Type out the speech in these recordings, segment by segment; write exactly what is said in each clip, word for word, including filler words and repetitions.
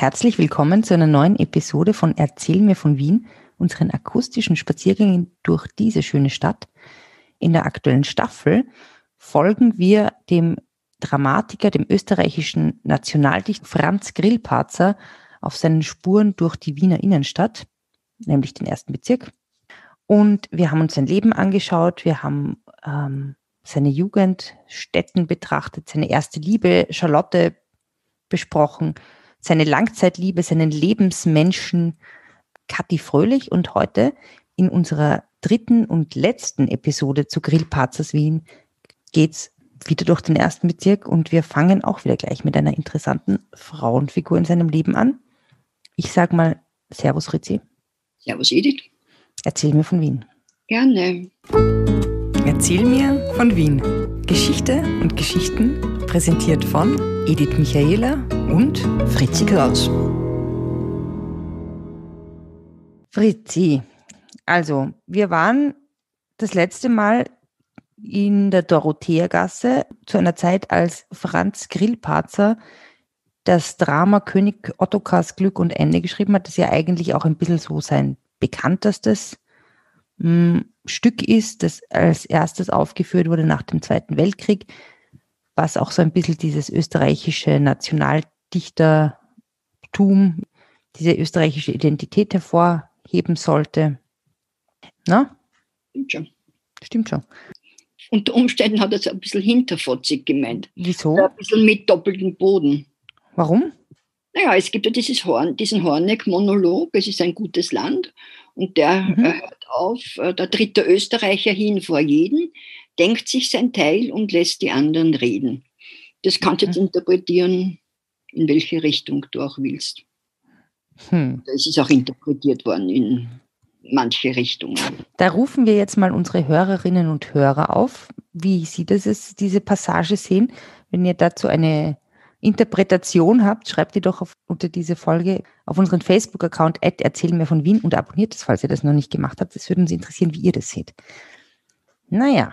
Herzlich willkommen zu einer neuen Episode von Erzähl mir von Wien, unseren akustischen Spaziergängen durch diese schöne Stadt. In der aktuellen Staffel folgen wir dem Dramatiker, dem österreichischen Nationaldichter Franz Grillparzer auf seinen Spuren durch die Wiener Innenstadt, nämlich den ersten Bezirk. Und wir haben uns sein Leben angeschaut, wir haben ähm, seine Jugend, Städten betrachtet, seine erste Liebe, Charlotte, besprochen, seine Langzeitliebe, seinen Lebensmenschen Kathi Fröhlich und heute in unserer dritten und letzten Episode zu Grillparzers Wien geht's wieder durch den ersten Bezirk und wir fangen auch wieder gleich mit einer interessanten Frauenfigur in seinem Leben an. Ich sag mal Servus Ritzi. Servus Edith. Erzähl mir von Wien. Gerne. Erzähl mir von Wien. Geschichte und Geschichten präsentiert von Edith Michaela und Fritzi Kraus. Fritzi, also wir waren das letzte Mal in der Dorotheergasse zu einer Zeit, als Franz Grillparzer das Drama König Ottokars Glück und Ende geschrieben hat, das ja eigentlich auch ein bisschen so sein bekanntestes mh, Stück ist, das als erstes aufgeführt wurde nach dem Zweiten Weltkrieg, was auch so ein bisschen dieses österreichische Nationaldichtertum, diese österreichische Identität hervorheben sollte. Na? Stimmt schon. Stimmt schon. Unter Umständen hat er es ein bisschen hinterfotzig gemeint. Wieso? Ein bisschen mit doppeltem Boden. Warum? Naja, es gibt ja dieses Horn, diesen Horneck-Monolog, es ist ein gutes Land, und der mhm. hört auf, da tritt der Österreicher hin vor jeden, denkt sich sein Teil und lässt die anderen reden. Das kannst du jetzt interpretieren, in welche Richtung du auch willst. Hm. Das ist auch interpretiert worden in manche Richtungen. Da rufen wir jetzt mal unsere Hörerinnen und Hörer auf, wie sie das ist, diese Passage sehen. Wenn ihr dazu eine Interpretation habt, schreibt die doch auf, unter diese Folge auf unseren Facebook-Account Erzähl mir von Wien und abonniert es, falls ihr das noch nicht gemacht habt. Das würde uns interessieren, wie ihr das seht. Naja.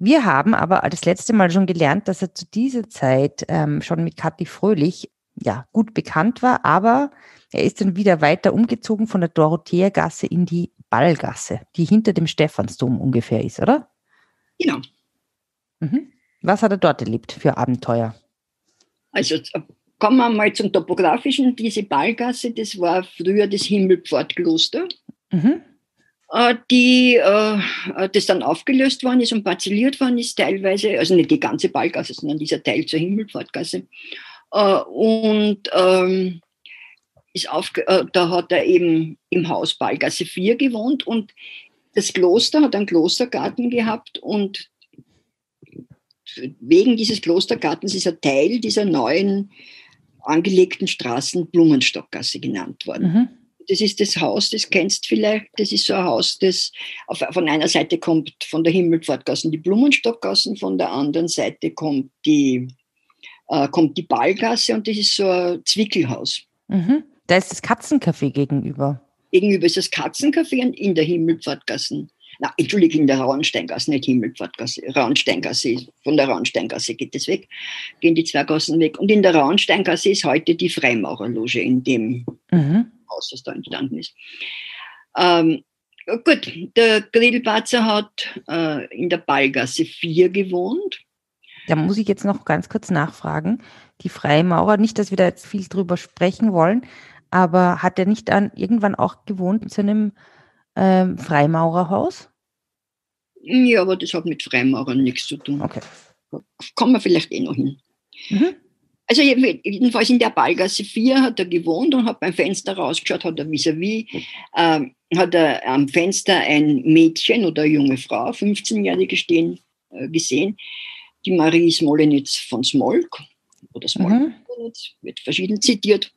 Wir haben aber das letzte Mal schon gelernt, dass er zu dieser Zeit ähm, schon mit Kathi Fröhlich ja, gut bekannt war, aber er ist dann wieder weiter umgezogen von der Dorotheergasse in die Ballgasse, die hinter dem Stephansdom ungefähr ist, oder? Genau. Mhm. Was hat er dort erlebt für Abenteuer? Also kommen wir mal zum Topografischen. Diese Ballgasse, das war früher das Himmelpfortkloster. Mhm. die äh, das dann aufgelöst worden ist und parzelliert worden ist teilweise, also nicht die ganze Ballgasse, sondern dieser Teil zur Himmelpfortgasse. Äh, und ähm, ist aufge- äh, da hat er eben im Haus Ballgasse vier gewohnt und das Kloster hat einen Klostergarten gehabt und wegen dieses Klostergartens ist ein Teil dieser neuen angelegten Straßen Blumenstockgasse genannt worden. Mhm. Das ist das Haus, das kennst vielleicht, das ist so ein Haus, das auf, von einer Seite kommt von der Himmelpfortgasse die Blumenstockgasse, von der anderen Seite kommt die, äh, kommt die Ballgasse und das ist so ein Zwickelhaus. Mhm. Da ist das Katzencafé gegenüber. Gegenüber ist das Katzencafé und in der Himmelpfortgasse. Na, Entschuldigung, in der Rauhensteingasse, nicht Himmelpfortgasse. Rauhensteingasse, von der Rauhensteingasse geht es weg, gehen die zwei Gassen weg. Und in der Rauhensteingasse ist heute die Freimaurerloge, in dem mhm. Haus, was da entstanden ist. Ähm, gut, der Grillparzer hat äh, in der Ballgasse vier gewohnt. Da muss ich jetzt noch ganz kurz nachfragen. Die Freimaurer, nicht, dass wir da jetzt viel drüber sprechen wollen, aber hat er nicht an, irgendwann auch gewohnt zu einem ähm, Freimaurerhaus? Ja, aber das hat mit Freimaurern nichts zu tun. Okay. Kommen wir vielleicht eh noch hin. Mhm. Also jedenfalls in der Ballgasse vier hat er gewohnt und hat beim Fenster rausgeschaut, hat er vis-à-vis, äh, hat er am Fenster ein Mädchen oder eine junge Frau, fünfzehnjährige stehen, äh, gesehen, die Marie Smolenitz von Smolk, oder Smolenitz, mhm. wird verschieden zitiert,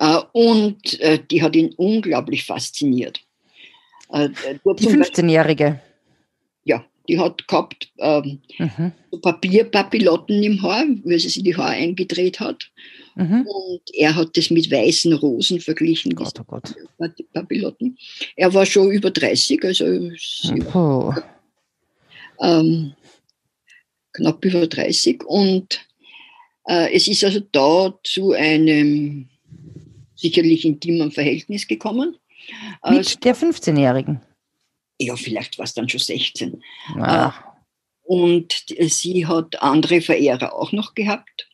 äh, und äh, die hat ihn unglaublich fasziniert. Äh, die fünfzehnjährige? Ja. Die hat gehabt ähm, mhm. so Papierpapillotten im Haar, weil sie sich die Haare eingedreht hat. Mhm. Und er hat das mit weißen Rosen verglichen. Gott, oh Gott. Papillotten. Er war schon über dreißig, also oh. ähm, knapp über dreißig. Und Es ist also da zu einem sicherlich intimen Verhältnis gekommen. Mit also, der fünfzehnjährigen? Ja, vielleicht war es dann schon sechzehn. Ah. Und sie hat andere Verehrer auch noch gehabt.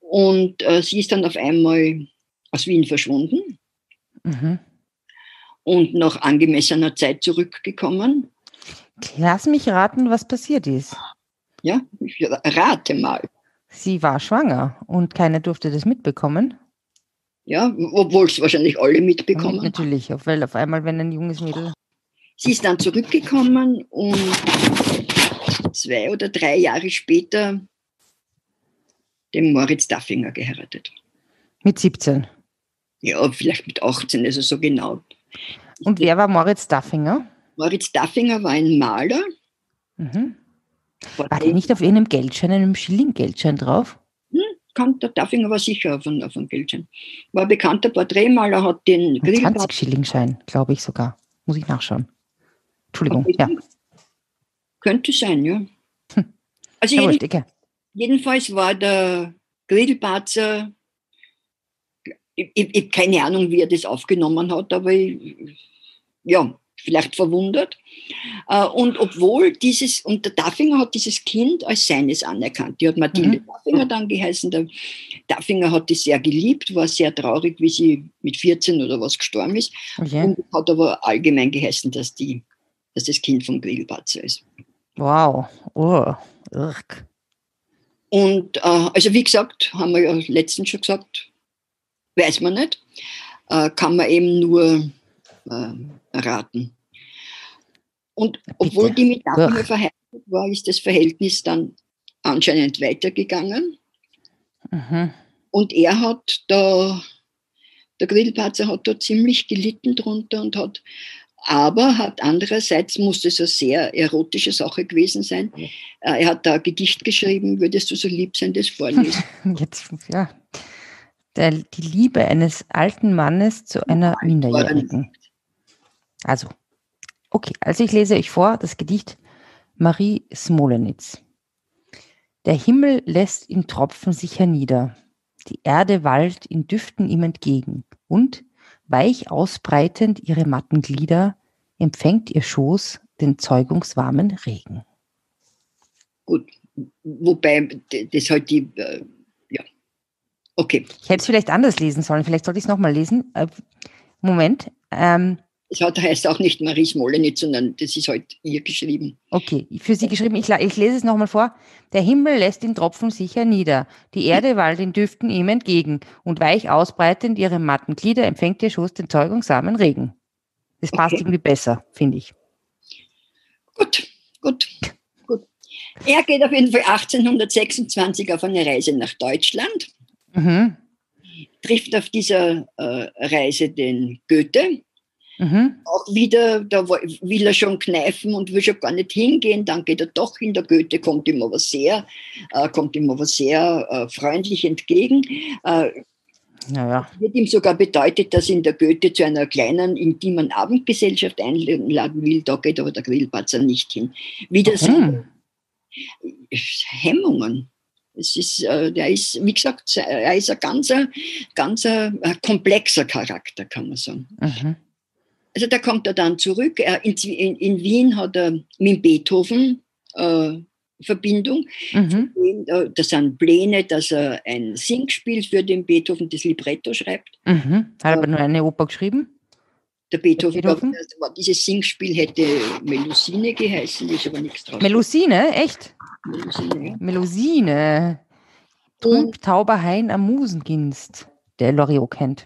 Und sie ist dann auf einmal aus Wien verschwunden. Mhm. Und nach angemessener Zeit zurückgekommen. Lass mich raten, was passiert ist. Ja, ich rate mal. Sie war schwanger und keiner durfte das mitbekommen. Ja, obwohl es wahrscheinlich alle mitbekommen haben. Natürlich, weil auf einmal, wenn ein junges Mädel... Sie ist dann zurückgekommen und zwei oder drei Jahre später dem Moritz Daffinger geheiratet. Mit siebzehn? Ja, vielleicht mit achtzehn, also so genau. Und wer war Moritz Daffinger? Moritz Daffinger war ein Maler. Mhm. War der nicht auf einem Geldschein, einem Schilling-Geldschein drauf? Hm, kann, der Daffinger war sicher auf einem, auf einem Geldschein. War ein bekannter Porträtmaler, hat den Grillparzer... zwanzig-Schilling-Schein, glaube ich sogar. Muss ich nachschauen. Entschuldigung, ja. Könnte sein, ja. Hm. Also ja, jeden, ja. Jedenfalls war der Grillparzer... Ich, ich, ich keine Ahnung, wie er das aufgenommen hat, aber ich, ja... vielleicht verwundert. Und obwohl dieses, und der Daffinger hat dieses Kind als seines anerkannt. Die hat Mathilde mhm. Daffinger dann geheißen. Der Daffinger hat die sehr geliebt, war sehr traurig, wie sie mit vierzehn oder was gestorben ist. Okay. Und hat aber allgemein geheißen, dass, die, dass das Kind vom Grillparzer ist. Wow. Oh. Irk. Und also wie gesagt, haben wir ja letztens schon gesagt, weiß man nicht, kann man eben nur raten. Und Bitte. obwohl die mit Daffinger verheiratet war, ist das Verhältnis dann anscheinend weitergegangen. Mhm. Und er hat da, der Grillparzer hat da ziemlich gelitten drunter und hat, aber hat andererseits, muss es eine sehr erotische Sache gewesen sein, er hat da ein Gedicht geschrieben, würdest du so lieb sein, das vorlesen. Jetzt, ja. Der, die Liebe eines alten Mannes zu einer Minderjährigen. Also, okay, also ich lese euch vor das Gedicht Marie Smolenitz. Der Himmel lässt in Tropfen sich hernieder, die Erde wallt in Düften ihm entgegen und, weich ausbreitend ihre matten Glieder, empfängt ihr Schoß den zeugungswarmen Regen. Gut, wobei das halt die, äh, ja, okay. Ich hätte es vielleicht anders lesen sollen, vielleicht sollte ich es nochmal lesen. Äh, Moment, ähm. Das heißt auch nicht Marie Smolenitz, sondern das ist halt ihr geschrieben. Okay, für sie geschrieben. Ich, ich lese es nochmal vor. Der Himmel lässt in Tropfen sich hernieder, die Erde wallt in Düften ihm entgegen und weich ausbreitend ihre matten Glieder empfängt ihr Schoß den zeugungsarmen Regen. Das passt okay. irgendwie besser, finde ich. Gut, gut, gut. Er geht auf jeden Fall achtzehnhundertsechsundzwanzig auf eine Reise nach Deutschland, mhm. trifft auf dieser äh, Reise den Goethe. Mhm. Auch wieder, da will er schon kneifen und will schon gar nicht hingehen, dann geht er doch hin, der Goethe kommt ihm aber sehr, äh, kommt ihm aber sehr äh, freundlich entgegen. Äh, naja. Wird ihm sogar bedeutet, dass ihn der Goethe zu einer kleinen, intimen Abendgesellschaft einladen will, da geht aber der Grillparzer nicht hin. Wieder okay. seine Hemmungen. Es ist, äh, der ist, wie gesagt, er ist ein ganzer, ganzer äh, komplexer Charakter, kann man sagen. Mhm. Also da kommt er dann zurück. Er in, in, in Wien hat er mit Beethoven äh, Verbindung. Mhm. Das sind Pläne, dass er ein Singspiel für den Beethoven, das Libretto schreibt. Mhm. Hat er aber nur eine Oper geschrieben? Der Beethoven, der Beethoven? Glaub, dieses Singspiel hätte Melusine geheißen, ist aber nichts drauf. Melusine? Echt? Melusine, ja. Melusine. Trunk tauber Hain am Musenginst, der Loriot kennt.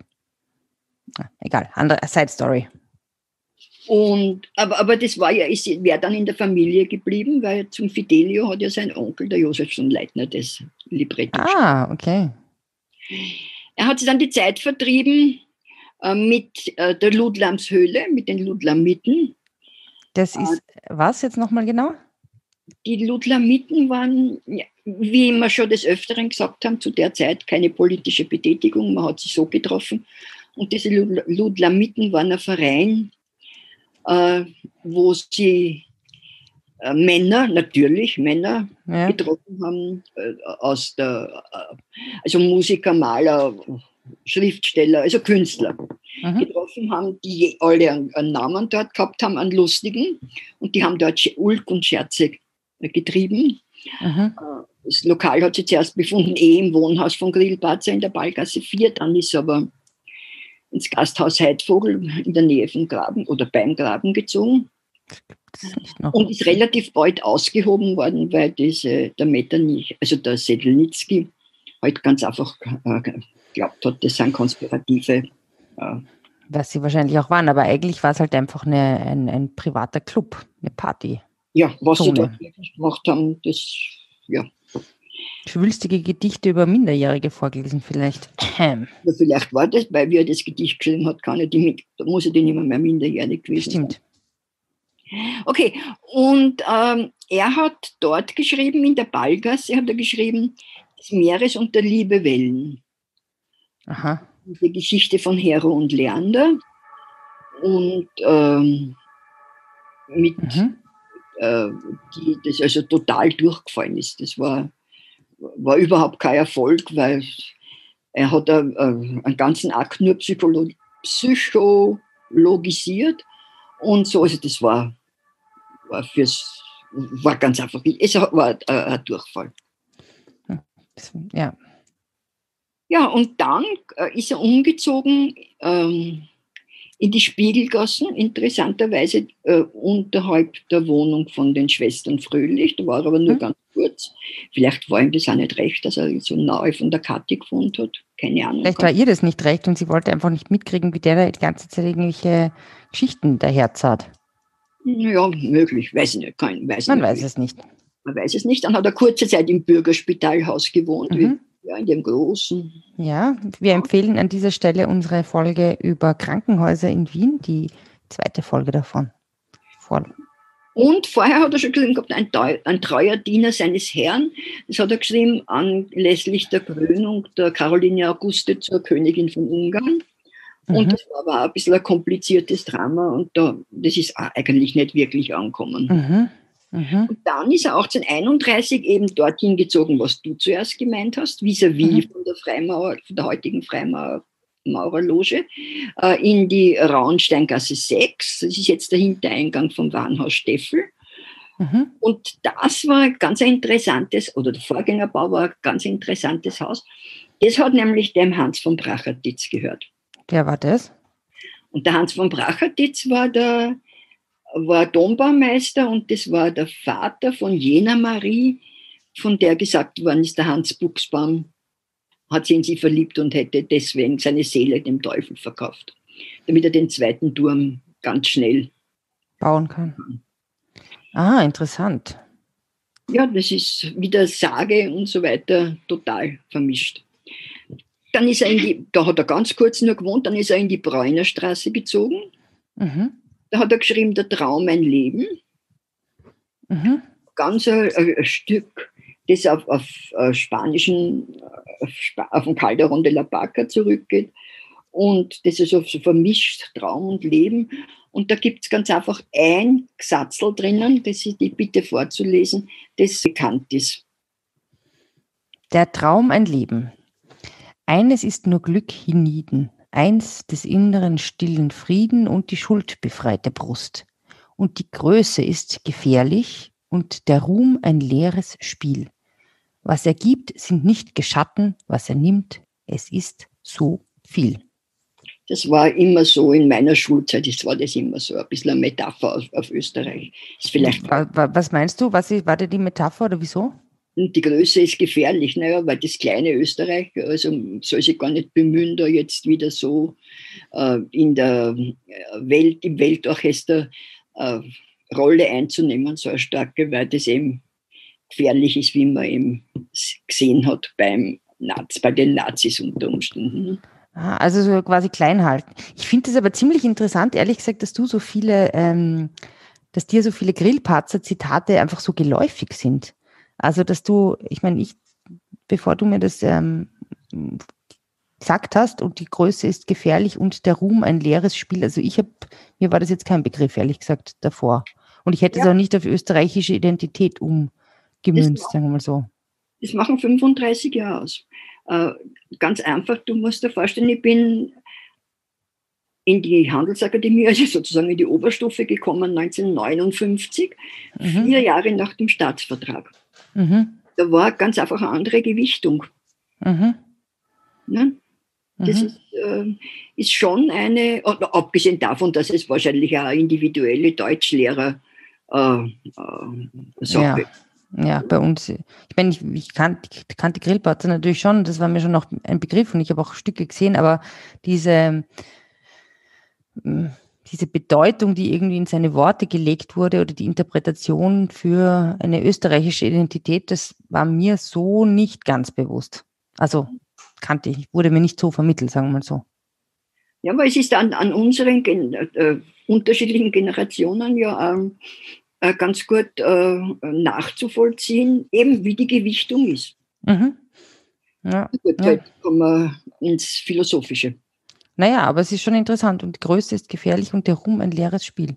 Ah, egal, andere Side-Story. Und, aber, aber das war ja, ist, wäre dann in der Familie geblieben, weil zum Fidelio hat ja sein Onkel, der Josef von Leitner, das Libretto. Ah, okay. Er hat sich dann die Zeit vertrieben äh, mit äh, der Ludlamshöhle, mit den Ludlamiten. Das ist, äh, was jetzt nochmal genau? Die Ludlamiten waren, ja, wie wir schon des Öfteren gesagt haben, zu der Zeit keine politische Betätigung, man hat sich so getroffen. Und diese Ludlamiten waren ein Verein, äh, wo sie äh, Männer, natürlich Männer ja. getroffen haben, äh, aus der, äh, also Musiker, Maler, Schriftsteller, also Künstler mhm. getroffen haben, die alle einen, einen Namen dort gehabt haben, einen lustigen, und die haben dort Ulk und Scherze getrieben. Mhm. Das Lokal hat sich zuerst befunden, eh im Wohnhaus von Grillparzer in der Ballgasse vier, dann ist aber ins Gasthaus Heidvogel in der Nähe vom Graben oder beim Graben gezogen und ist relativ bald ausgehoben worden, weil diese, der Metternich, also der Sedlnitzki, halt ganz einfach geglaubt hat, das sind konspirative. Was sie wahrscheinlich auch waren, aber eigentlich war es halt einfach eine, ein, ein privater Club, eine Party. Ja, was Zone. Sie dort gemacht haben, das, ja. Schwülstige Gedichte über Minderjährige vorgelesen vielleicht. Ja, vielleicht war das, weil wie er das Gedicht geschrieben hat, kann er die, muss er die nicht mehr minderjährig gewesen sein. Stimmt. Okay, und ähm, er hat dort geschrieben, in der Ballgasse hat er geschrieben, Das Meeres und der Liebe Wellen. Aha. Die Geschichte von Hero und Leander und ähm, mit... Mhm. Die, das also total durchgefallen ist. Das war, war überhaupt kein Erfolg, weil er hat einen ganzen Akt nur psycholo- psychologisiert und so. Also das war, war, fürs, war ganz einfach, es war ein Durchfall. Ja, ja und dann ist er umgezogen ähm, in die Spiegelgassen, interessanterweise äh, unterhalb der Wohnung von den Schwestern Fröhlich. Da war er aber nur mhm. ganz kurz. Vielleicht war ihm das auch nicht recht, dass er so nahe von der Kathi gewohnt hat. Keine Ahnung. Vielleicht war ihr das nicht recht und sie wollte einfach nicht mitkriegen, wie der da die ganze Zeit irgendwelche Geschichten daherzahlt. Ja, möglich. Weiß ich nicht. Kein, weiß Man nicht. weiß es nicht. Man weiß es nicht. Dann hat er kurze Zeit im Bürgerspitalhaus gewohnt, mhm. wie Ja, in dem Großen. Ja, wir empfehlen an dieser Stelle unsere Folge über Krankenhäuser in Wien, die zweite Folge davon. Voll. Und vorher hat er schon geschrieben, ein, ein treuer Diener seines Herrn. Das hat er geschrieben anlässlich der Krönung der Caroline Auguste zur Königin von Ungarn. Und mhm. das war aber auch ein bisschen ein kompliziertes Drama und da, das ist eigentlich nicht wirklich angekommen. Mhm. Mhm. Und dann ist er achtzehnhunderteinunddreißig eben dorthin gezogen, was du zuerst gemeint hast, vis-à-vis mhm. von der Freimaurer, von der heutigen Freimaurerloge, äh, in die Rauhensteingasse sechs. Das ist jetzt der Hintereingang vom Warenhaus Steffel. Mhm. Und das war ganz ein interessantes, oder der Vorgängerbau war ein ganz interessantes Haus. Das hat nämlich dem Hans von Brachertitz gehört. Wer war das? Und der Hans von Brachertitz war der war Dombaumeister und das war der Vater von jener Marie, von der gesagt worden ist, der Hans Puchsbaum hat sich in sie verliebt und hätte deswegen seine Seele dem Teufel verkauft, damit er den zweiten Turm ganz schnell bauen kann. Ah, interessant. Ja, das ist wieder Sage und so weiter total vermischt. Dann ist er in die, da hat er ganz kurz nur gewohnt, dann ist er in die Bräunerstraße gezogen. Mhm. Da hat er geschrieben, Der Traum ein Leben. Mhm. Ganz ein, ein Stück, das auf, auf, spanischen, auf, auf den Calderón de la Barca zurückgeht. Und das ist so, so vermischt, Traum und Leben. Und da gibt es ganz einfach ein Gesatzel drinnen, das ich dir bitte vorzulesen, das bekannt ist. Der Traum ein Leben. Eines ist nur Glück hienieden. Eins des inneren stillen Frieden und die schuldbefreite Brust. Und die Größe ist gefährlich und der Ruhm ein leeres Spiel. Was er gibt, sind nicht Geschatten, was er nimmt, es ist so viel. Das war immer so in meiner Schulzeit, das war das immer so ein bisschen eine Metapher auf, auf Österreich. Ist vielleicht was meinst du, was, war das die Metapher oder wieso? Und die Größe ist gefährlich, naja, weil das kleine Österreich, also soll sich gar nicht bemühen, da jetzt wieder so äh, in der Welt, im Weltorchester äh, Rolle einzunehmen, so eine starke, weil das eben gefährlich ist, wie man eben gesehen hat beim Naz, bei den Nazis unter Umständen. Also so quasi klein halten. Ich finde das aber ziemlich interessant, ehrlich gesagt, dass du so viele, ähm, dass dir so viele Grillparzer-Zitate einfach so geläufig sind. Also, dass du, ich meine, ich, bevor du mir das ähm, gesagt hast, und die Größe ist gefährlich und der Ruhm ein leeres Spiel, also ich habe, mir war das jetzt kein Begriff, ehrlich gesagt, davor. Und ich hätte ja. es auch nicht auf österreichische Identität umgemünzt, sagen wir mal so. Das machen fünfunddreißig Jahre aus. Äh, ganz einfach, du musst dir vorstellen, ich bin in die Handelsakademie, also sozusagen in die Oberstufe gekommen, neunzehnhundertneunundfünfzig, mhm. vier Jahre nach dem Staatsvertrag. Mhm. Da war ganz einfach eine andere Gewichtung. Mhm. Ne? Das mhm. ist, äh, ist schon eine, abgesehen davon, dass es wahrscheinlich auch eine individuelle Deutschlehrer äh, äh, Sache ist. Ja. ja, bei uns. Ich meine, ich, ich kannte, kannte Grillparzer natürlich schon, das war mir schon noch ein Begriff und ich habe auch Stücke gesehen, aber diese, diese Bedeutung, die irgendwie in seine Worte gelegt wurde oder die Interpretation für eine österreichische Identität, das war mir so nicht ganz bewusst. Also kannte ich, wurde mir nicht so vermittelt, sagen wir mal so. Ja, aber es ist an, an unseren Gen- äh, unterschiedlichen Generationen ja ähm, äh, ganz gut äh, nachzuvollziehen, eben wie die Gewichtung ist. Mhm. Ja, gut, ja. Halt kommen wir ins Philosophische. Naja, aber es ist schon interessant und die Größe ist gefährlich und der Ruhm ein leeres Spiel.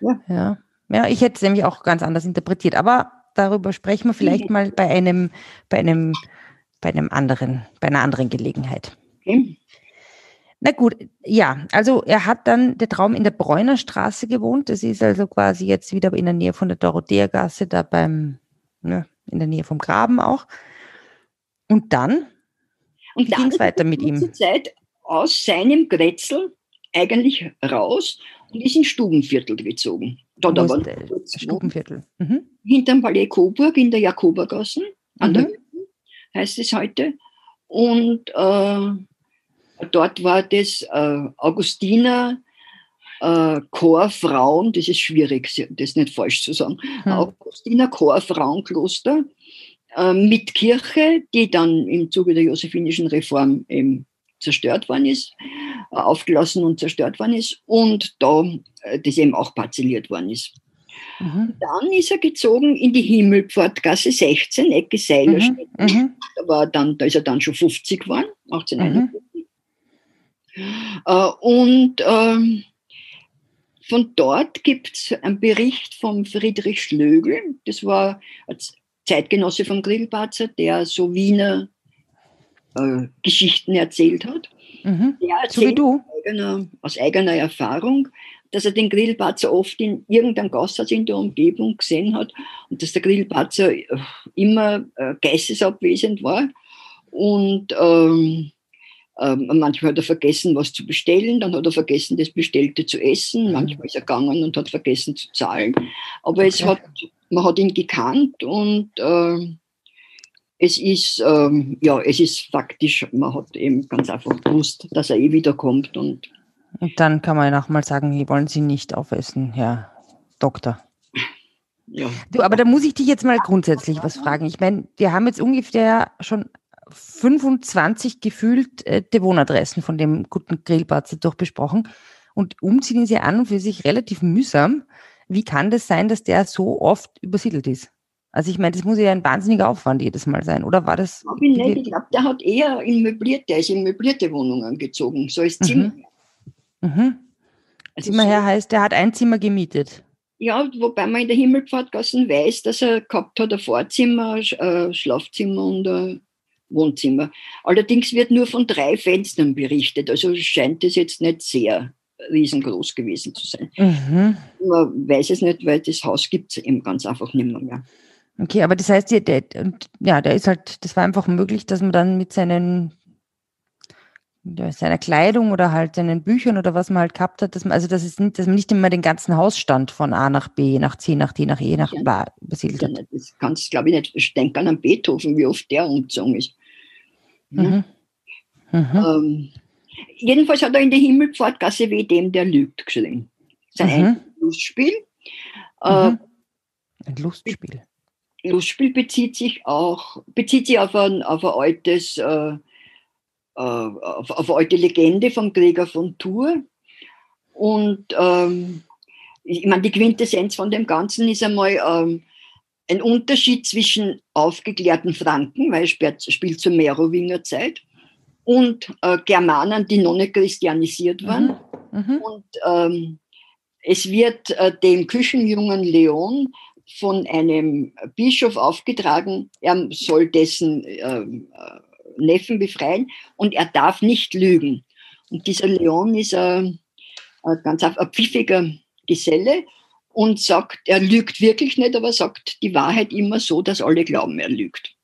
Ja. Ja, ja, ich hätte es nämlich auch ganz anders interpretiert, aber darüber sprechen wir vielleicht mal bei einem, bei einem Bei, einem anderen, bei einer anderen Gelegenheit. Okay. Na gut, ja, also er hat dann der Traum in der Bräuner Straße gewohnt. Das ist also quasi jetzt wieder in der Nähe von der Dorotheergasse, da beim, ne, in der Nähe vom Graben auch. Und dann und ging es weiter mit ihm. Zeit aus seinem Grätzl eigentlich raus und ist ins Stubenviertel gezogen. Da da war Stubenviertel. Mhm. Hinterm Palais Coburg in der Jakobergasse, an mhm. der heißt es heute. Und äh, dort war das äh, Augustiner äh, Chor Frauen, das ist schwierig, das nicht falsch zu sagen, hm. Augustiner Chor Frauenkloster äh, mit Kirche, die dann im Zuge der josephinischen Reform eben zerstört worden ist, äh, aufgelassen und zerstört worden ist und da äh, das eben auch parzelliert worden ist. Mhm. Dann ist er gezogen in die Himmelpfortgasse sechzehn, Ecke Seilerstedt. Mhm. Da, war dann, da ist er dann schon fünfzig geworden, achtzehnhunderteinundfünfzig. Mhm. Äh, und ähm, von dort gibt es einen Bericht von Friedrich Schlögl, das war ein Zeitgenosse von Grillparzer, der so Wiener äh, Geschichten erzählt hat. Mhm. Der erzählt so wie du. Aus eigener, aus eigener Erfahrung, dass er den Grillparzer oft in irgendeinem Gasthaus in der Umgebung gesehen hat und dass der Grillparzer immer äh, geistesabwesend war und ähm, äh, manchmal hat er vergessen, was zu bestellen, dann hat er vergessen, das Bestellte zu essen, manchmal ist er gegangen und hat vergessen zu zahlen, aber okay. es hat, man hat ihn gekannt und äh, es ist, ähm, ja, es ist faktisch, man hat eben ganz einfach gewusst, dass er eh wiederkommt und Und dann kann man ja nochmal sagen, die wollen Sie nicht aufessen, Herr Doktor. Ja. Du, aber da muss ich dich jetzt mal grundsätzlich was fragen. Ich meine, wir haben jetzt ungefähr schon fünfundzwanzig gefühlt äh, Wohnadressen von dem guten Grillparzer durchbesprochen. Und umziehen ist ja an und für sich relativ mühsam. Wie kann das sein, dass der so oft übersiedelt ist? Also ich meine, das muss ja ein wahnsinniger Aufwand jedes Mal sein, oder war das? Ich, ich glaube, der hat eher in möblierte, der ist in möblierte Wohnungen gezogen, so ist Zimmer. Mhm. Mhm. Also Zimmerherr so, heißt, er hat ein Zimmer gemietet. Ja, wobei man in der Himmelpfortgasse weiß, dass er gehabt hat ein Vorzimmer, ein Schlafzimmer und ein Wohnzimmer. Allerdings wird nur von drei Fenstern berichtet, also scheint es jetzt nicht sehr riesengroß gewesen zu sein. Mhm. Man weiß es nicht, weil das Haus gibt es eben ganz einfach nicht mehr. mehr. Okay, aber das heißt, der, ja, der ist halt, das war einfach möglich, dass man dann mit seinen seiner Kleidung oder halt seinen Büchern oder was man halt gehabt hat, dass man, also das ist nicht, dass man nicht immer den ganzen Hausstand von A nach B, nach C, nach D, nach E, nach B besiedelt hat. Ja, das kannst du, glaube ich, nicht. Ich denke an Beethoven, wie oft der umgezogen ist. Mhm. Ja. Mhm. Ähm, jedenfalls hat er in der Himmelpfortgasse weh dem, der lügt, geschrieben. Sein mhm. Lustspiel. Äh, mhm. Ein Lustspiel. Lustspiel bezieht sich auch, bezieht sich auf ein, auf ein altes äh, Auf, auf alte Legende vom Gregor von Tours. Und ähm, ich meine, die Quintessenz von dem Ganzen ist einmal ähm, ein Unterschied zwischen aufgeklärten Franken, weil es spielt zur Merowinger Zeit, und äh, Germanern, die noch nicht christianisiert waren. Mhm. Mhm. Und ähm, Es wird äh, dem Küchenjungen Leon von einem Bischof aufgetragen, er soll dessen äh, Neffen befreien und er darf nicht lügen. Und dieser Leon ist ein, ein ganz ein pfiffiger Geselle und sagt, er lügt wirklich nicht, aber sagt die Wahrheit immer so, dass alle glauben, er lügt.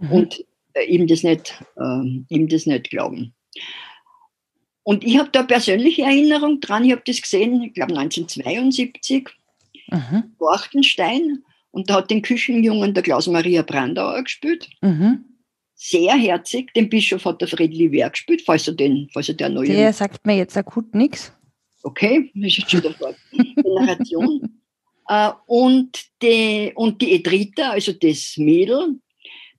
Mhm. Und äh, ihm, das nicht, äh, ihm das nicht glauben. Und ich habe da persönliche Erinnerung dran, ich habe das gesehen, ich glaube neunzehnhundertzweiundsiebzig, mhm. Rauhenstein, und da hat den Küchenjungen der Klaus Maria Brandauer gespielt. Mhm. Sehr herzig, den Bischof hat der Friedli Wehr gespielt, falls er den, falls er der neue... Der sagt mir jetzt akut nichts. Okay, das ist jetzt schon der Wort. Generation. äh, und, die, und die Edrita, also das Mädel,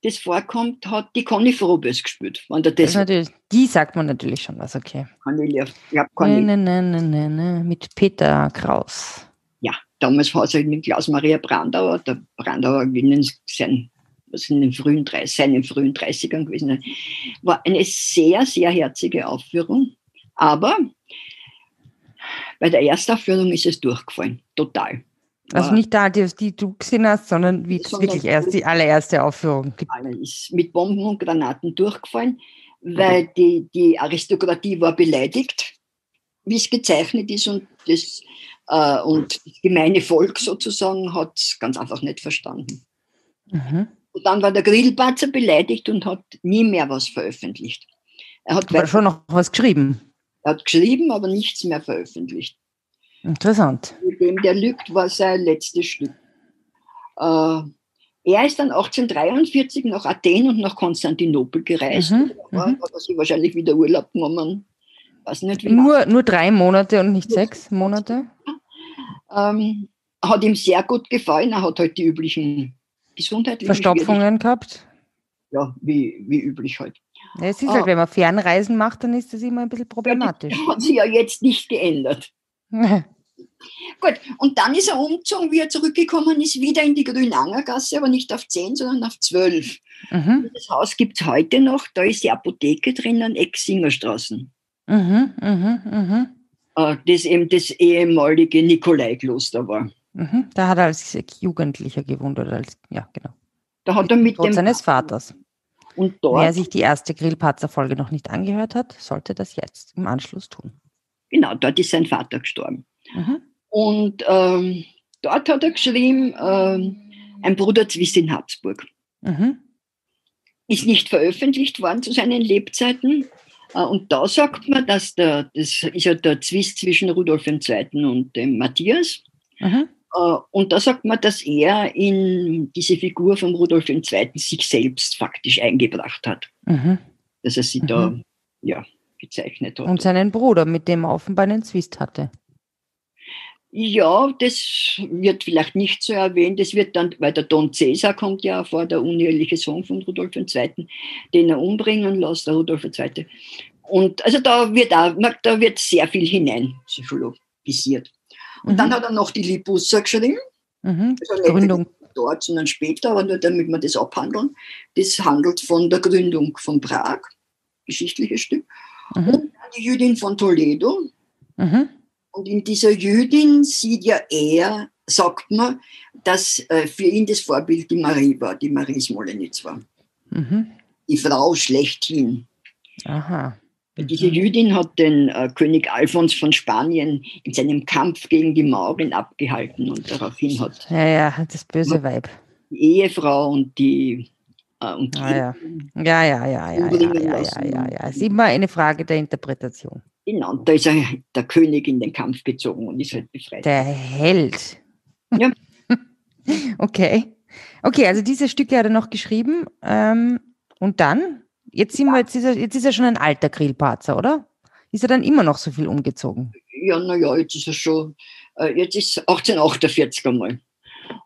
das vorkommt, hat die Conny Frobes gespielt. Wenn der das das die sagt man natürlich schon was, okay. Cornelia, ich glaube Cornelia. Nein, nein, nein, nein, nein, mit Peter Kraus. Ja, damals war es halt mit Klaus Maria Brandauer, der Brandauer in seinen, was in den frühen, seinen frühen dreißigern gewesen. War eine sehr, sehr herzige Aufführung, aber bei der Erstaufführung ist es durchgefallen, total. Also nicht da, die, die du gesehen hast, sondern wie sondern wirklich erst die allererste Aufführung. Ist mit Bomben und Granaten durchgefallen, weil die, die Aristokratie war beleidigt, wie es gezeichnet ist, und das, äh, und das gemeine Volk sozusagen hat es ganz einfach nicht verstanden. Mhm. Und dann war der Grillparzer beleidigt und hat nie mehr was veröffentlicht. Er hat aber schon noch was geschrieben. Er hat geschrieben, aber nichts mehr veröffentlicht. Interessant. Mit dem der lügt, war sein letztes Stück. Äh, er ist dann achtzehnhundertdreiundvierzig nach Athen und nach Konstantinopel gereist. Mhm, aber mhm. hat er sich wahrscheinlich wieder Urlaub genommen. Weiß nicht, wie nur, nur drei Monate und nicht sechs Monate? Ähm, hat ihm sehr gut gefallen. Er hat halt die üblichen gesundheitlichen Verstopfungen gehabt? Ja, wie, wie üblich halt. Ja, es ist halt, ah. wenn man Fernreisen macht, dann ist das immer ein bisschen problematisch. Ja, das hat sich ja jetzt nicht geändert. Gut, und dann ist er umgezogen, wie er zurückgekommen ist, wieder in die Grünangergasse, aber nicht auf zehn, sondern auf zwölf. Mhm. Das Haus gibt es heute noch, da ist die Apotheke drinnen, Eck-Singerstraßen. Mhm, mh, mh. Das eben das ehemalige Nikolaikloster war. Mhm. Da hat er als Jugendlicher gewohnt, oder als, ja, genau. Da hat er mit Trotz dem seines Vaters. Und dort, wer sich die erste Grillparzer-Folge noch nicht angehört hat, sollte das jetzt im Anschluss tun. Genau, dort ist sein Vater gestorben. Mhm. Und ähm, dort hat er geschrieben, ähm, ein Bruderzwist in Habsburg. Mhm. Ist nicht veröffentlicht worden zu seinen Lebzeiten. Äh, und da sagt man, dass der, das ist ja der Zwist zwischen Rudolf dem Zweiten und dem Matthias. Mhm. Äh, und da sagt man, dass er in diese Figur von Rudolf dem Zweiten sich selbst faktisch eingebracht hat. Mhm. Dass er sie mhm. da, ja... gezeichnet hat. Und seinen Bruder, mit dem er offenbar einen Zwist hatte. Ja, das wird vielleicht nicht so erwähnt. Das wird dann, weil der Don Cäsar kommt ja vor, der uneheliche Sohn von Rudolf dem Zweiten, den er umbringen lässt, der Rudolf der Zweite. Und also da wird, auch, da wird sehr viel hinein psychologisiert. Und mhm. dann hat er noch die Liebhuser geschrieben. Mhm. Also Gründung. Dort, sondern später, aber nur damit wir das abhandeln. Das handelt von der Gründung von Prag, geschichtliches Stück. Mhm. Und die Jüdin von Toledo. Mhm. Und in dieser Jüdin sieht ja er, sagt man, dass äh, für ihn das Vorbild die Marie war, die Marie Smolenitz war. Mhm. Die Frau schlechthin. Aha. Mhm. Diese Jüdin hat den äh, König Alfons von Spanien in seinem Kampf gegen die Mauren abgehalten und daraufhin hat ja, ja, das böse Weib. Die Ehefrau und die... Und ah, ja. Ja, ja, ja, ja, ja, ja, ja, ja, ja. Es ist immer eine Frage der Interpretation. Genau, und da ist er, der König in den Kampf gezogen und ist halt befreit. Der Held. Ja. Okay. Okay, also diese Stücke hat er noch geschrieben. Ähm, und dann? Jetzt, sind ja. wir, jetzt, ist er, jetzt ist er schon ein alter Grillparzer, oder? Ist er dann immer noch so viel umgezogen? Ja, naja, jetzt ist er schon, äh, jetzt ist achtzehnhundertachtundvierzig einmal.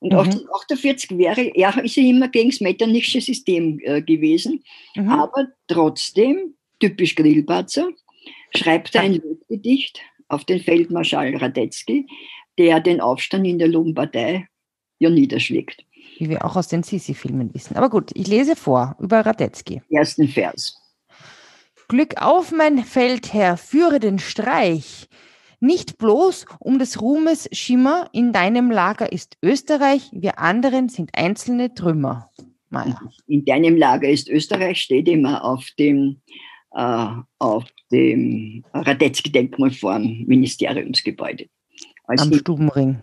Und mhm. achtzehnhundertachtundvierzig wäre, er ist ja immer gegen das metternichsche System äh, gewesen, mhm. aber trotzdem, typisch Grillparzer, schreibt er ein Lobgedicht auf den Feldmarschall Radetzky, der den Aufstand in der Lombardei ja niederschlägt. Wie wir auch aus den Sisi-Filmen wissen. Aber gut, ich lese vor über Radetzky. Ersten Vers. Glück auf, mein Feldherr, führe den Streich. Nicht bloß um des Ruhmes Schimmer, in deinem Lager ist Österreich, wir anderen sind einzelne Trümmer. Maja. In deinem Lager ist Österreich steht immer auf dem, äh, auf dem Radetzky-Denkmal vorm Ministeriumsgebäude. Also am Stubenring.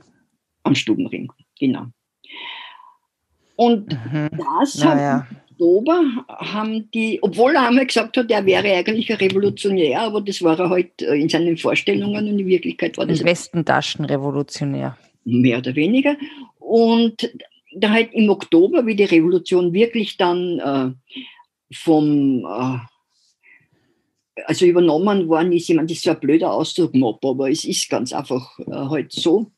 Am Stubenring, genau. Und mhm. das naja. haben Oktober haben die, obwohl er einmal gesagt hat, er wäre eigentlich ein Revolutionär, aber das war er halt in seinen Vorstellungen und in Wirklichkeit war das... Im Westen Taschenrevolutionär. Mehr oder weniger. Und da halt im Oktober, wie die Revolution wirklich dann äh, vom... Äh, also übernommen worden ist, ich meine, das ist so ein blöder Ausdruck, Mob, aber es ist ganz einfach äh, halt so.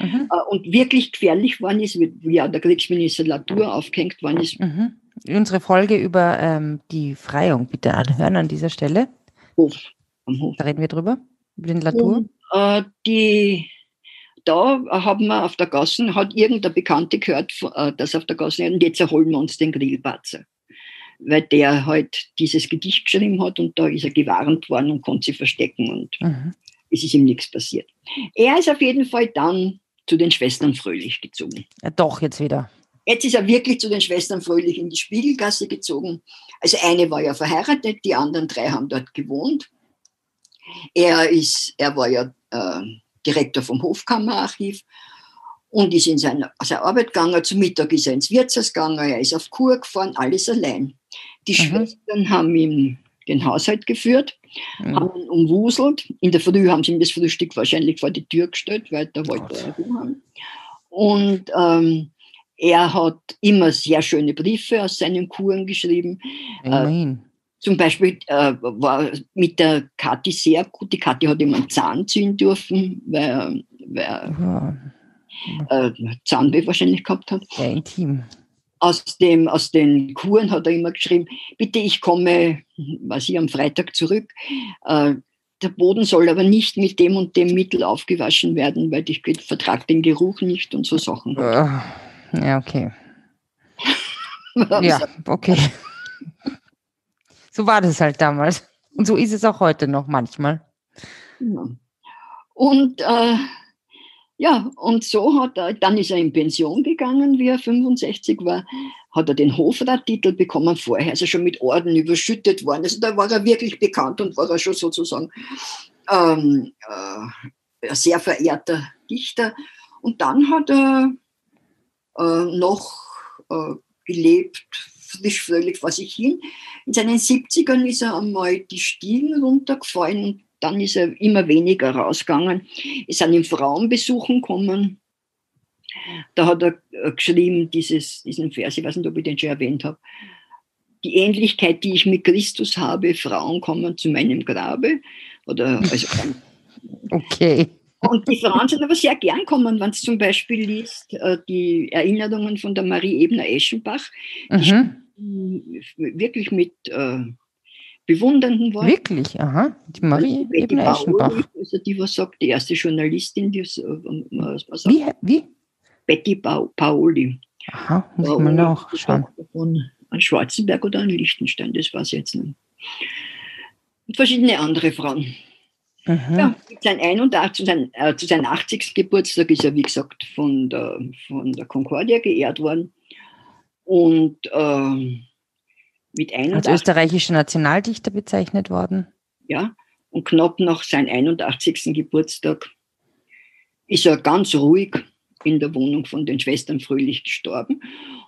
Mhm. Äh, und wirklich gefährlich worden ist, wie ja der Kriegsminister Latour aufgehängt worden ist, mhm. Unsere Folge über ähm, die Freiung bitte anhören an dieser Stelle. Hof, am Hof. Da reden wir drüber, über den Latour. Und, äh, die, da haben wir auf der Gasse, hat irgendein Bekannte gehört, dass auf der Gasse, und jetzt erholen wir uns den Grillparzer. Weil der halt dieses Gedicht geschrieben hat und da ist er gewarnt worden und konnte sich verstecken und mhm. es ist ihm nichts passiert. Er ist auf jeden Fall dann zu den Schwestern Fröhlich gezogen. Ja, doch, jetzt wieder. Jetzt ist er wirklich zu den Schwestern Fröhlich in die Spiegelgasse gezogen. Also eine war ja verheiratet, die anderen drei haben dort gewohnt. Er, ist, er war ja äh, Direktor vom Hofkammerarchiv und ist in seine, seine Arbeit gegangen. Zum Mittag ist er ins Wirtshaus gegangen, er ist auf Kur gefahren, alles allein. Die mhm. Schwestern haben ihm den Haushalt geführt, mhm. haben ihn umwuselt. In der Früh haben sie ihm das Frühstück wahrscheinlich vor die Tür gestellt, weil da wollte er Ruhe haben. Und... Ähm, Er hat immer sehr schöne Briefe aus seinen Kuren geschrieben. Äh, zum Beispiel äh, war mit der Kathi sehr gut. Die Kathi hat ihm einen Zahn ziehen dürfen, weil er äh, Zahnweh wahrscheinlich gehabt hat. Sehr intim. Aus, dem, aus den Kuren hat er immer geschrieben, bitte, ich komme, weiß ich, am Freitag zurück. Äh, der Boden soll aber nicht mit dem und dem Mittel aufgewaschen werden, weil ich vertrage den Geruch nicht und so Sachen. Äh. Ja, okay. Ja, okay. So war das halt damals. Und so ist es auch heute noch manchmal. Ja. Und äh, ja, und so hat er, dann ist er in Pension gegangen, wie er fünfundsechzig war, hat er den Hofrat-Titel bekommen, vorher ist er schon mit Orden überschüttet worden. Also da war er wirklich bekannt und war er schon sozusagen ähm, äh, ein sehr verehrter Dichter. Und dann hat er Äh, noch äh, gelebt, frisch, fröhlich vor sich hin. In seinen siebzigern ist er einmal die Stiegen runtergefallen und dann ist er immer weniger rausgegangen. Es sind ihm Frauen besuchen gekommen. Da hat er äh, geschrieben, dieses, diesen Vers, ich weiß nicht, ob ich den schon erwähnt habe. Die Ähnlichkeit, die ich mit Christus habe, Frauen kommen zu meinem Grabe. Oder, also, okay. Und die Frauen sind aber sehr gern gekommen, wenn du zum Beispiel liest, äh, die Erinnerungen von der Marie Ebner-Eschenbach, mhm. die wirklich mit äh, bewundernden Worten. Wirklich, aha, die Marie also, Ebner-Eschenbach. Also die, was sagt, die erste Journalistin, die was, was sagt. Wie? Wie? Betty pa Paoli. Aha, muss Paoli, ich mal nachschauen. An Schwarzenberg oder an Liechtenstein, das war es jetzt nicht. Und verschiedene andere Frauen. Mhm. Ja, sein einundachtzig, sein, äh, zu seinem achtzigsten Geburtstag ist er, wie gesagt, von der, von der Concordia geehrt worden. Und ähm, mit einundachtzig als österreichischer Nationaldichter bezeichnet worden. Ja, und knapp nach seinem einundachtzigsten Geburtstag ist er ganz ruhig in der Wohnung von den Schwestern Fröhlich gestorben.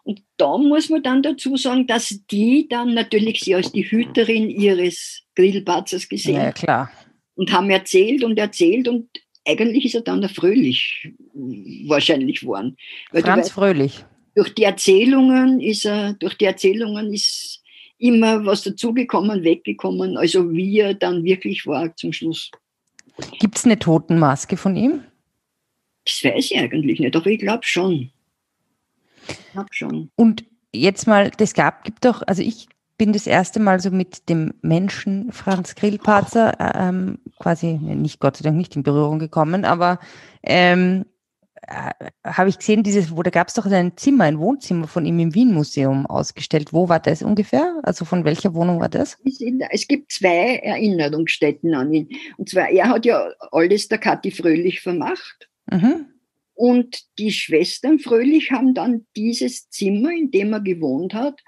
Und da muss man dann dazu sagen, dass die dann natürlich sie als die Hüterin ihres Grillparzers gesehen haben. Ja, klar. Und haben erzählt und erzählt und eigentlich ist er dann der Fröhlich wahrscheinlich geworden. Weil Franz du, Fröhlich. Durch die Erzählungen ist er, durch die Erzählungen ist immer was dazugekommen, weggekommen, also wie er dann wirklich war zum Schluss. Gibt es eine Totenmaske von ihm? Das weiß ich eigentlich nicht, aber ich glaube schon. Ich glaube schon. Und jetzt mal, das gab, gibt doch, also ich bin das erste Mal so mit dem Menschen Franz Grillparzer ähm, quasi, nicht Gott sei Dank, nicht in Berührung gekommen, aber ähm, habe ich gesehen, dieses, wo, da gab es doch ein Zimmer, ein Wohnzimmer von ihm im Wien-Museum ausgestellt. Wo war das ungefähr? Also von welcher Wohnung war das? Es gibt zwei Erinnerungsstätten an ihn. Und zwar, er hat ja alles der Kathi Fröhlich vermacht. Mhm. Und die Schwestern Fröhlich haben dann dieses Zimmer, in dem er gewohnt hat,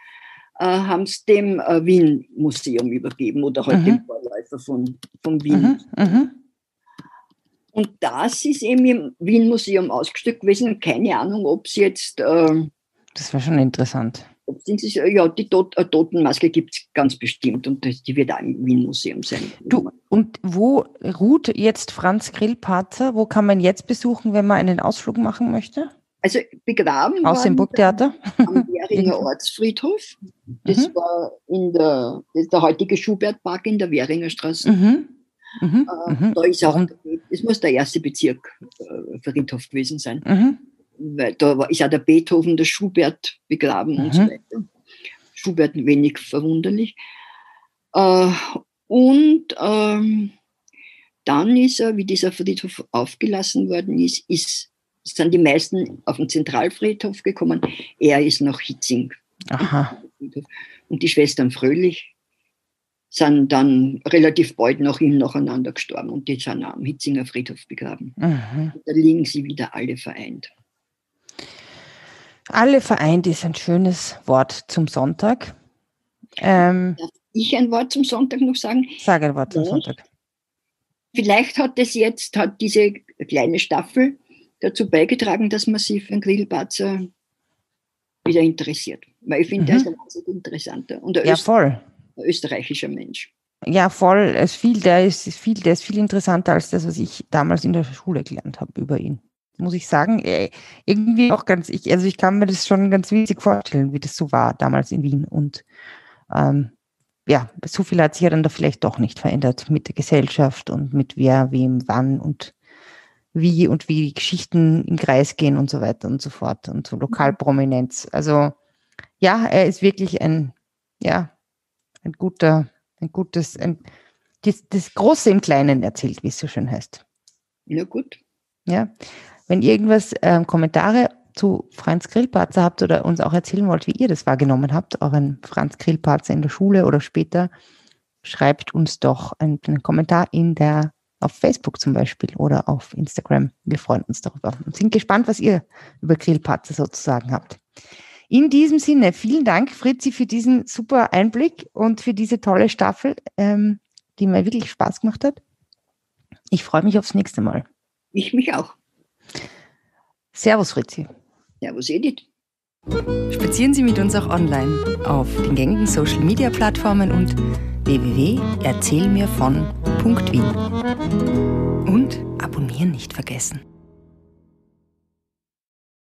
äh, haben es dem äh, Wien-Museum übergeben oder halt mhm. dem Vorläufer von, von Wien. Mhm. Mhm. Und das ist eben im Wien-Museum ausgestellt gewesen. Keine Ahnung, ob es jetzt... Äh, das war schon interessant. Ist, ja, die Tot, äh, Totenmaske gibt es ganz bestimmt und das, die wird auch im Wien-Museum sein. Du, und wo ruht jetzt Franz Grillparzer? Wo kann man jetzt besuchen, wenn man einen Ausflug machen möchte? Also begraben aus dem Burgtheater am Währinger Ortsfriedhof. Das mhm. war in der, das ist der heutige Schubert-Park in der Währinger Straße. Mhm. Mhm, äh, da ist auch, es muss der erste Bezirk äh, Friedhof gewesen sein. Mhm. Weil da war, ist auch der Beethoven, der Schubert begraben mhm. und so weiter. Schubert wenig verwunderlich. Äh, und ähm, dann ist er, wie dieser Friedhof aufgelassen worden ist, ist sind die meisten auf den Zentralfriedhof gekommen. Er ist nach Hitzing. Aha. Und die Schwestern Fröhlich sind dann relativ bald nach ihm nacheinander gestorben und die sind am Hitzinger Friedhof begraben. Mhm. Da liegen sie wieder alle vereint. Alle vereint ist ein schönes Wort zum Sonntag. Ähm, Darf ich ein Wort zum Sonntag noch sagen? Sag ein Wort zum vielleicht, Sonntag. Vielleicht hat es jetzt, hat diese kleine Staffel dazu beigetragen, dass man sich für den Grillparzer wieder interessiert. Weil ich finde, mhm. der ist wahnsinnig interessanter. Und ja, Öst- voll. österreichischer Mensch. Ja, voll. Es viel, der, ist viel, der ist viel interessanter als das, was ich damals in der Schule gelernt habe über ihn. Muss ich sagen, irgendwie auch ganz, ich, also ich kann mir das schon ganz witzig vorstellen, wie das so war damals in Wien. Und ähm, ja, so viel hat sich ja dann da vielleicht doch nicht verändert mit der Gesellschaft und mit wer, wem, wann und wie und wie Geschichten im Kreis gehen und so weiter und so fort und so Lokalprominenz. Also ja, er ist wirklich ein, ja, Ein guter, ein gutes, ein, das, das Große im Kleinen erzählt, wie es so schön heißt. Ja, gut. Ja, wenn ihr irgendwas, äh, Kommentare zu Franz Grillparzer habt oder uns auch erzählen wollt, wie ihr das wahrgenommen habt, euren Franz Grillparzer in der Schule oder später, schreibt uns doch einen, einen Kommentar in der, auf Facebook zum Beispiel oder auf Instagram. Wir freuen uns darüber und sind gespannt, was ihr über Grillparzer sozusagen habt. In diesem Sinne, vielen Dank, Fritzi, für diesen super Einblick und für diese tolle Staffel, ähm, die mir wirklich Spaß gemacht hat. Ich freue mich aufs nächste Mal. Ich mich auch. Servus, Fritzi. Servus, Edith. Spazieren Sie mit uns auch online auf den gängigen Social-Media-Plattformen und w w w punkt erzähl mir von punkt wien. Und abonnieren nicht vergessen.